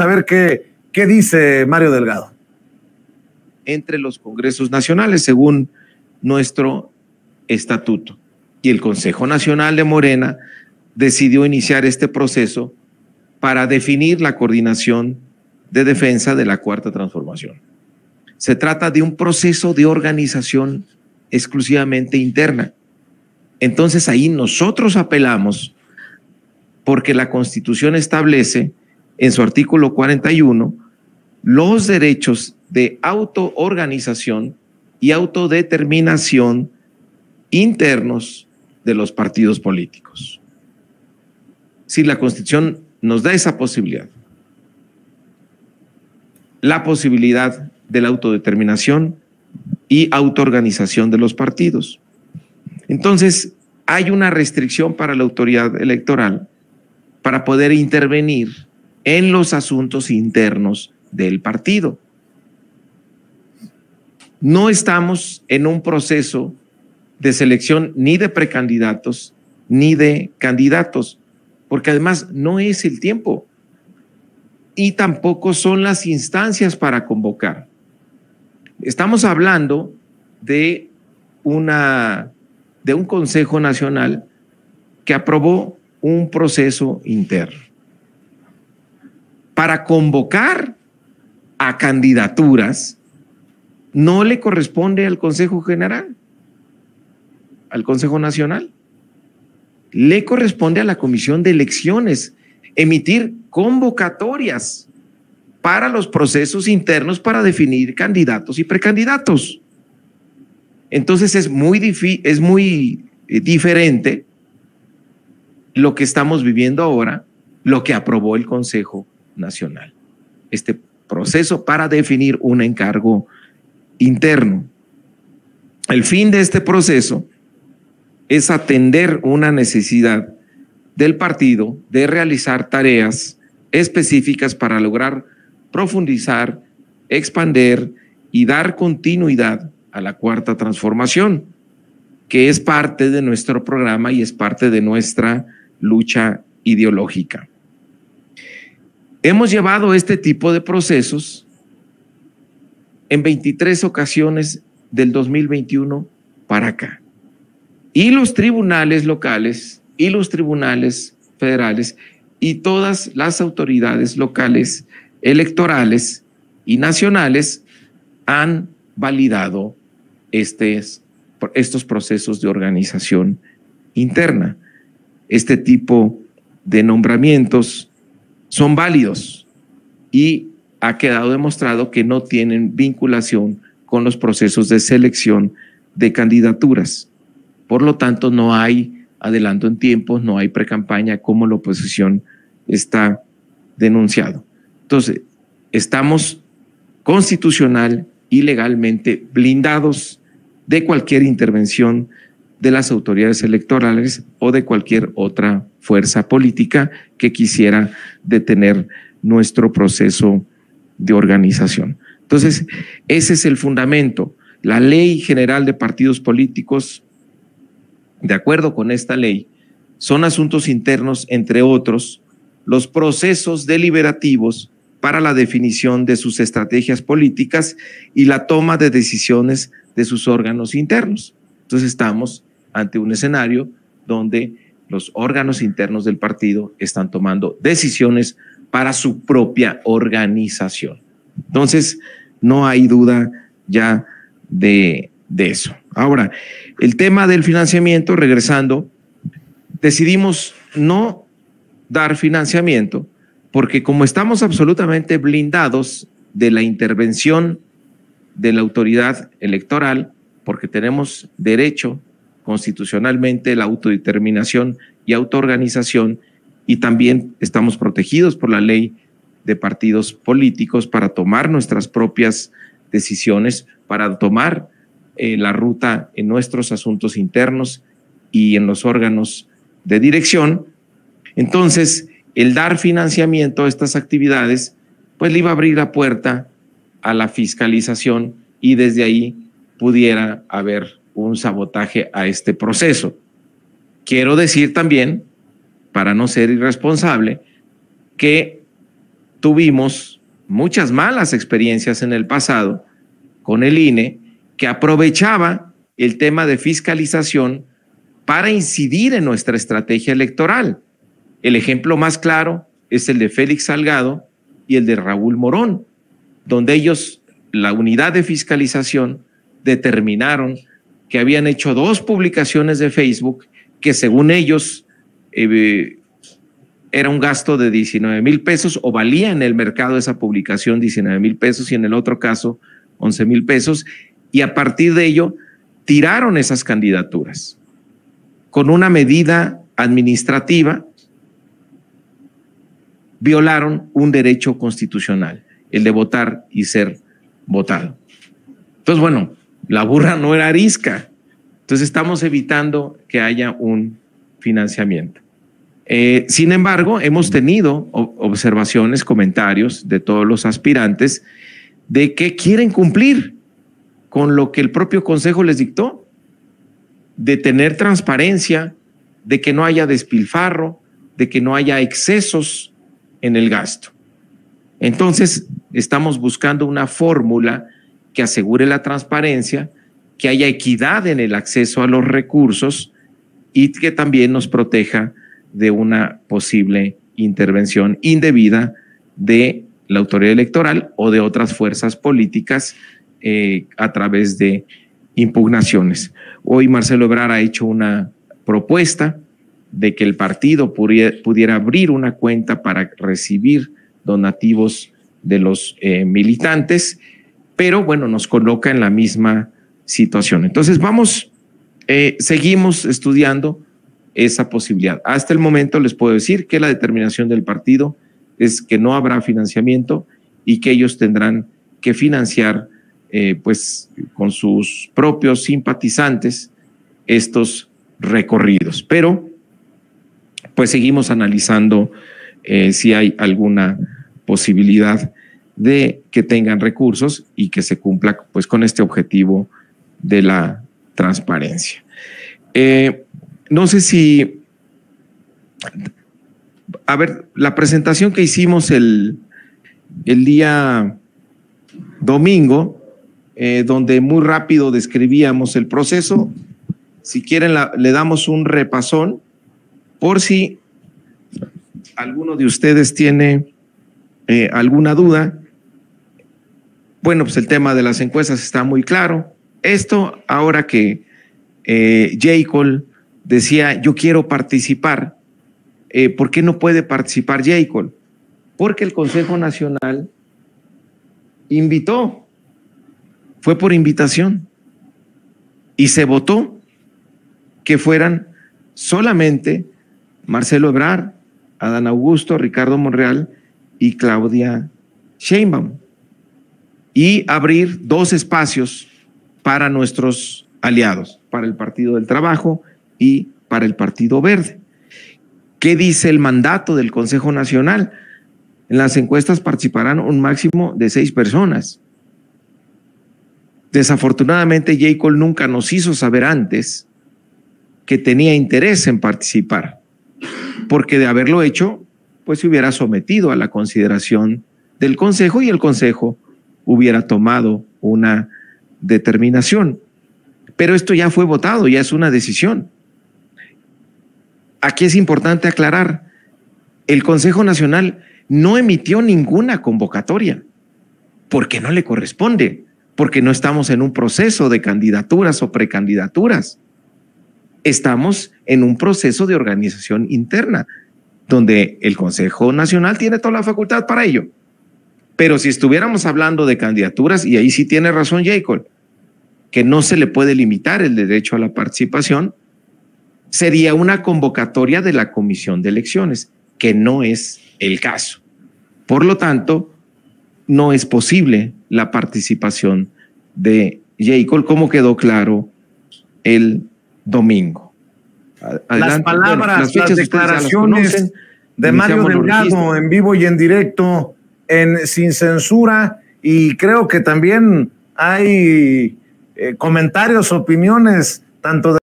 a ver qué dice Mario Delgado. Entre los congresos nacionales, según nuestro estatuto. Y el Consejo Nacional de Morena decidió iniciar este proceso para definir la coordinación de defensa de la Cuarta Transformación. Se trata de un proceso de organización exclusivamente interna. Entonces ahí nosotros apelamos porque la Constitución establece en su artículo 41 los derechos de autoorganización y autodeterminación internos de los partidos políticos. Si la Constitución nos da esa posibilidad, la posibilidad de la autodeterminación y autoorganización de los partidos. Entonces, hay una restricción para la autoridad electoral para poder intervenir en los asuntos internos del partido. No estamos en un proceso de selección ni de precandidatos ni de candidatos, porque además no es el tiempo y tampoco son las instancias para convocar. Estamos hablando de un Consejo Nacional que aprobó un proceso interno para convocar a candidaturas. No le corresponde al Consejo General, al Consejo Nacional. Le corresponde a la Comisión de Elecciones emitir convocatorias para los procesos internos para definir candidatos y precandidatos. Entonces es muy diferente lo que estamos viviendo ahora, lo que aprobó el Consejo Nacional. Este proceso para definir un encargo interno. El fin de este proceso es atender una necesidad del partido de realizar tareas específicas para lograr profundizar, expandir y dar continuidad a la Cuarta Transformación, que es parte de nuestro programa y es parte de nuestra lucha ideológica. Hemos llevado este tipo de procesos en 23 ocasiones del 2021 para acá. Y los tribunales locales y los tribunales federales y todas las autoridades locales, electorales y nacionales han validado estos procesos de organización interna. Este tipo de nombramientos son válidos y ha quedado demostrado que no tienen vinculación con los procesos de selección de candidaturas. Por lo tanto, no hay adelanto en tiempos, no hay precampaña, como la oposición está denunciado. Entonces, estamos constitucional y legalmente blindados de cualquier intervención de las autoridades electorales o de cualquier otra fuerza política que quisiera detener nuestro proceso de organización. Entonces, ese es el fundamento. La Ley General de Partidos Políticos, de acuerdo con esta ley, son asuntos internos, entre otros, los procesos deliberativos para la definición de sus estrategias políticas y la toma de decisiones de sus órganos internos. Entonces, estamos ante un escenario donde los órganos internos del partido están tomando decisiones para su propia organización. Entonces, no hay duda ya de eso. Ahora, el tema del financiamiento, regresando, decidimos no dar financiamiento porque como estamos absolutamente blindados de la intervención de la autoridad electoral, porque tenemos derecho constitucionalmente a la autodeterminación y autoorganización, y también estamos protegidos por la ley de partidos políticos para tomar nuestras propias decisiones, para tomar la ruta en nuestros asuntos internos y en los órganos de dirección. Entonces, el dar financiamiento a estas actividades, pues le iba a abrir la puerta a la fiscalización y desde ahí pudiera haber un sabotaje a este proceso. Quiero decir también, para no ser irresponsable, que tuvimos muchas malas experiencias en el pasado con el INE, que aprovechaba el tema de fiscalización para incidir en nuestra estrategia electoral. El ejemplo más claro es el de Félix Salgado y el de Raúl Morón, donde ellos, la unidad de fiscalización, determinaron que habían hecho dos publicaciones de Facebook que, según ellos, era un gasto de 19,000 pesos o valía en el mercado esa publicación 19,000 pesos y en el otro caso 11,000 pesos, y a partir de ello tiraron esas candidaturas con una medida administrativa. Violaron un derecho constitucional, el de votar y ser votado. Entonces, bueno, la burra no era arisca. Entonces estamos evitando que haya un financiamiento. Sin embargo, hemos tenido observaciones, comentarios de todos los aspirantes de que quieren cumplir con lo que el propio Consejo les dictó, de tener transparencia, de que no haya despilfarro, de que no haya excesos en el gasto. Entonces, estamos buscando una fórmula que asegure la transparencia, que haya equidad en el acceso a los recursos y que también nos proteja de una posible intervención indebida de la autoridad electoral o de otras fuerzas políticas a través de impugnaciones. Hoy Marcelo Ebrard ha hecho una propuesta de que el partido pudiera abrir una cuenta para recibir donativos de los militantes, pero bueno, nos coloca en la misma situación. Entonces vamos, seguimos estudiando esa posibilidad. Hasta el momento les puedo decir que la determinación del partido es que no habrá financiamiento y que ellos tendrán que financiar pues con sus propios simpatizantes estos recorridos, pero pues seguimos analizando si hay alguna posibilidad de que tengan recursos y que se cumpla pues con este objetivo de la transparencia. No sé si, a ver, la presentación que hicimos el día domingo, donde muy rápido describíamos el proceso, si quieren le damos un repasón, por si alguno de ustedes tiene alguna duda. Bueno, pues el tema de las encuestas está muy claro. Esto ahora que Jacob decía, yo quiero participar, ¿por qué no puede participar Jacob? Porque el Consejo Nacional invitó, fue por invitación y se votó que fueran solamente Marcelo Ebrard, Adán Augusto, Ricardo Monreal y Claudia Sheinbaum, y abrir dos espacios para nuestros aliados, para el Partido del Trabajo y para el Partido Verde. ¿Qué dice el mandato del Consejo Nacional? En las encuestas participarán un máximo de 6 personas. Desafortunadamente, Jacob nunca nos hizo saber antes que tenía interés en participar, porque de haberlo hecho, pues se hubiera sometido a la consideración del Consejo y el Consejo hubiera tomado una determinación. Pero esto ya fue votado, ya es una decisión. Aquí es importante aclarar, el Consejo Nacional no emitió ninguna convocatoria, porque no le corresponde, porque no estamos en un proceso de candidaturas o precandidaturas. Estamos en un proceso de organización interna donde el Consejo Nacional tiene toda la facultad para ello. Pero si estuviéramos hablando de candidaturas, y ahí sí tiene razón Jacob, que no se le puede limitar el derecho a la participación, sería una convocatoria de la Comisión de Elecciones, que no es el caso. Por lo tanto, no es posible la participación de Jacob, como quedó claro el domingo. Adelante. Las palabras, bueno, las declaraciones de Mario Delgado en vivo y en directo en Sin Censura, y creo que también hay comentarios, opiniones, tanto de